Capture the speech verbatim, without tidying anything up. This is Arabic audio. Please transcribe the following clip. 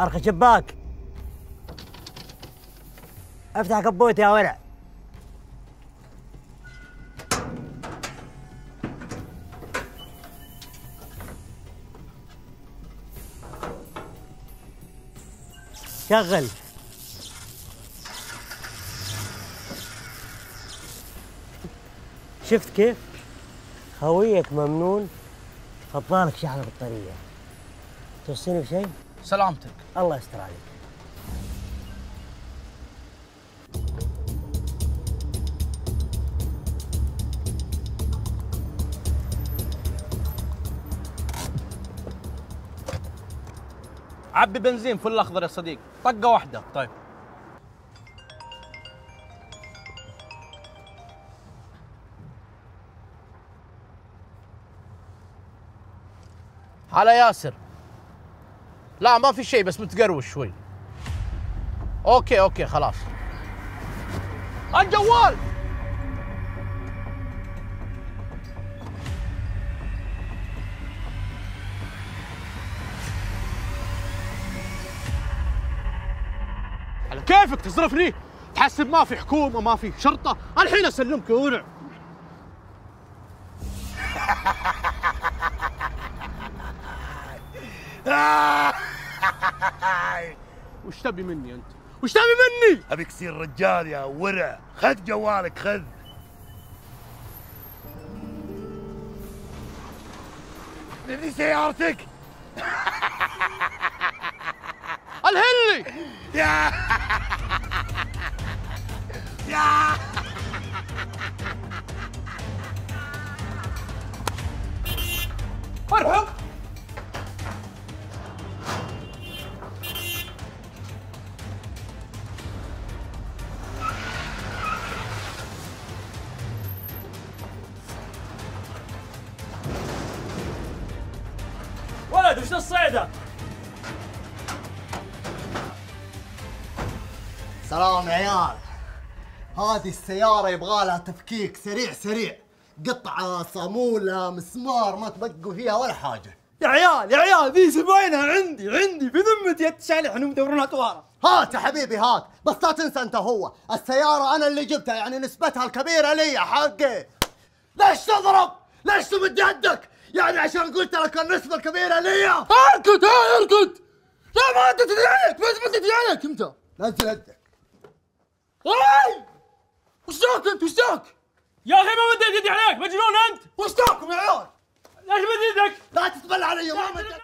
ارخي شباك، افتح كبوت يا ولع. شغل شفت كيف؟ خويك ممنون خطالك شحنة بطارية. توصيني بشيء؟ سلامتك. الله يستر عليك. عبي بنزين في الاخضر يا صديق، طقة واحدة. طيب. على ياسر. لا ما في شيء، بس متقروش شوي. اوكي اوكي خلاص. الجوال على كيفك تصرفني، تحسب ما في حكومه ما في شرطه، الحين اسلمك يا ورع. وش تبي مني انت؟ وش تبي مني؟ ابيك تصير رجال يا ورع، خذ جوالك خذ. نبي سيارتك. الهلي يا يا ارحب. ولد وش الصيدة؟ سلام يا عيال. هذه السيارة يبغالها تفكيك سريع سريع، قطعة صامولة مسمار ما تبقوا فيها ولا حاجة. يا عيال يا عيال ذي سبعينها عندي عندي في ذمتي التشالح انهم يدورونها توارى. هات يا حبيبي هات، بس لا تنسى انت هو، السيارة انا اللي جبتها يعني نسبتها الكبيرة لي حقي. ليش تضرب؟ ليش تمد يدك؟ يعني عشان قلت لك النسبة الكبيرة لي؟ اركض اركض. لا ما انت تدري عليك، ما انت تدري عليك انت. نزل يدك. اي وش ذاك انت وش ذاك؟ يا اخي ما مديت يدي عليك، مجنون انت. وش ذاكم يا عيال؟ ليش مد يدك؟ لا تتبلى علي.